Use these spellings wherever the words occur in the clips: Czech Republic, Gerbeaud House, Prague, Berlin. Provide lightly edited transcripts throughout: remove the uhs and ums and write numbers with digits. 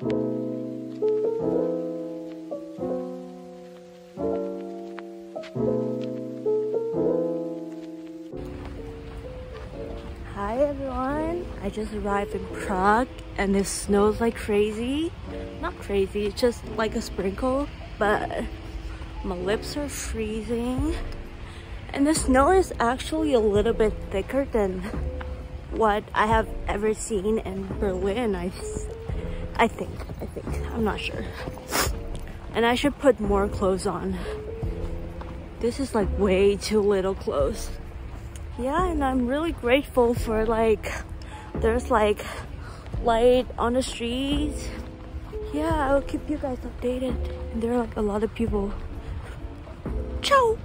Hi everyone, I just arrived in Prague and it snows like crazy. Not crazy, it's just like a sprinkle, but my lips are freezing. And the snow is actually a little bit thicker than what I have ever seen in Berlin. I think. I'm not sure. And I should put more clothes on. This is like way too little clothes. Yeah, and I'm really grateful for there's light on the streets. Yeah, I'll keep you guys updated. And there are a lot of people. Ciao!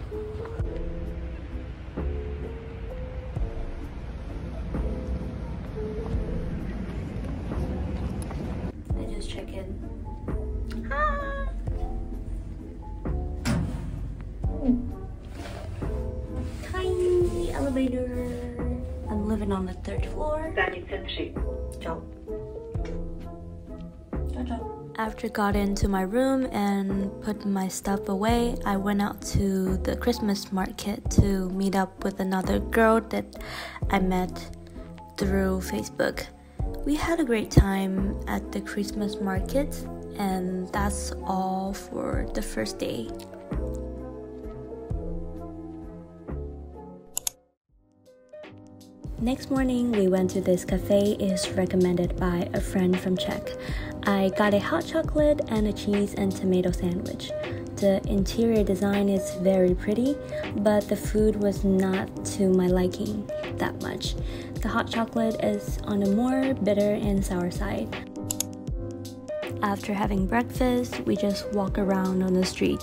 Chicken. Ah. Tiny elevator. I'm living on the 3rd floor. Ciao. Ciao, ciao. After I got into my room and put my stuff away, I went out to the Christmas market to meet up with another girl that I met through Facebook. We had a great time at the Christmas market, and that's all for the first day. Next morning, we went to this cafe. It's recommended by a friend from Czech. I got a hot chocolate and a cheese and tomato sandwich. The interior design is very pretty, but the food was not to my liking that much. The hot chocolate is on a more bitter and sour side. After having breakfast, we just walk around on the street.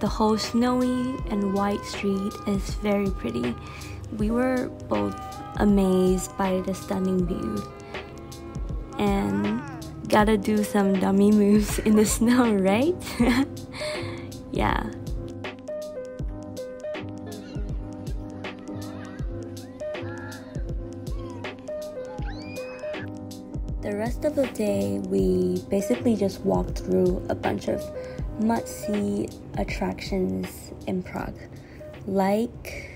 The whole snowy and white street is very pretty. We were both amazed by the stunning view and gotta do some dummy moves in the snow, right? Yeah. The rest of the day, we basically just walked through a bunch of must-see attractions in Prague, like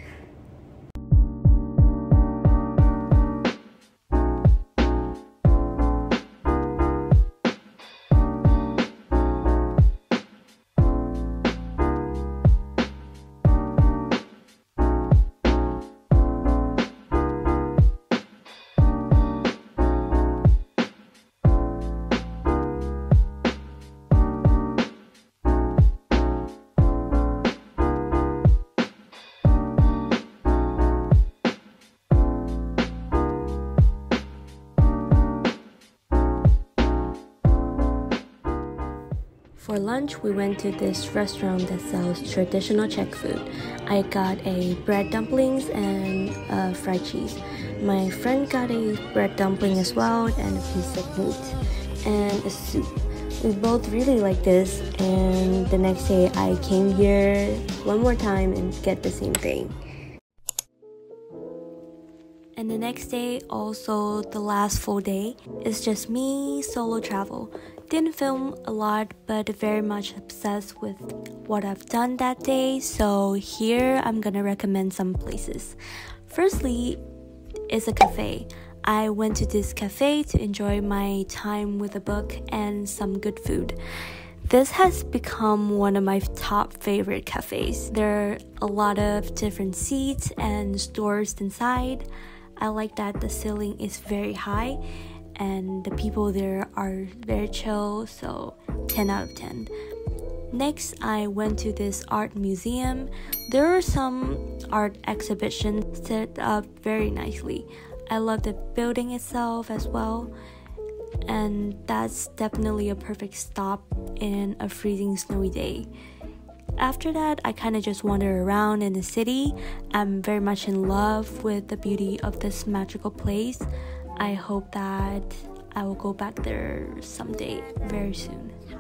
for lunch, we went to this restaurant that sells traditional Czech food. I got a bread dumplings and a fried cheese. My friend got a bread dumpling as well and a piece of meat and a soup. We both really like this, and the next day I came here one more time and get the same thing. And the next day, also the last full day, is just me solo travel. Didn't film a lot, but very much obsessed with what I've done that day, so here I'm gonna recommend some places. Firstly is a cafe. I went to this cafe to enjoy my time with a book and some good food. This has become one of my top favorite cafes. There are a lot of different seats and stores inside. I like that the ceiling is very high and the people there are very chill, so 10 out of 10. Next, I went to this art museum. There are some art exhibitions set up very nicely. I love the building itself as well, and that's definitely a perfect stop in a freezing snowy day. After that, I kind of just wander around in the city. I'm very much in love with the beauty of this magical place. I hope that I will go back there someday very soon.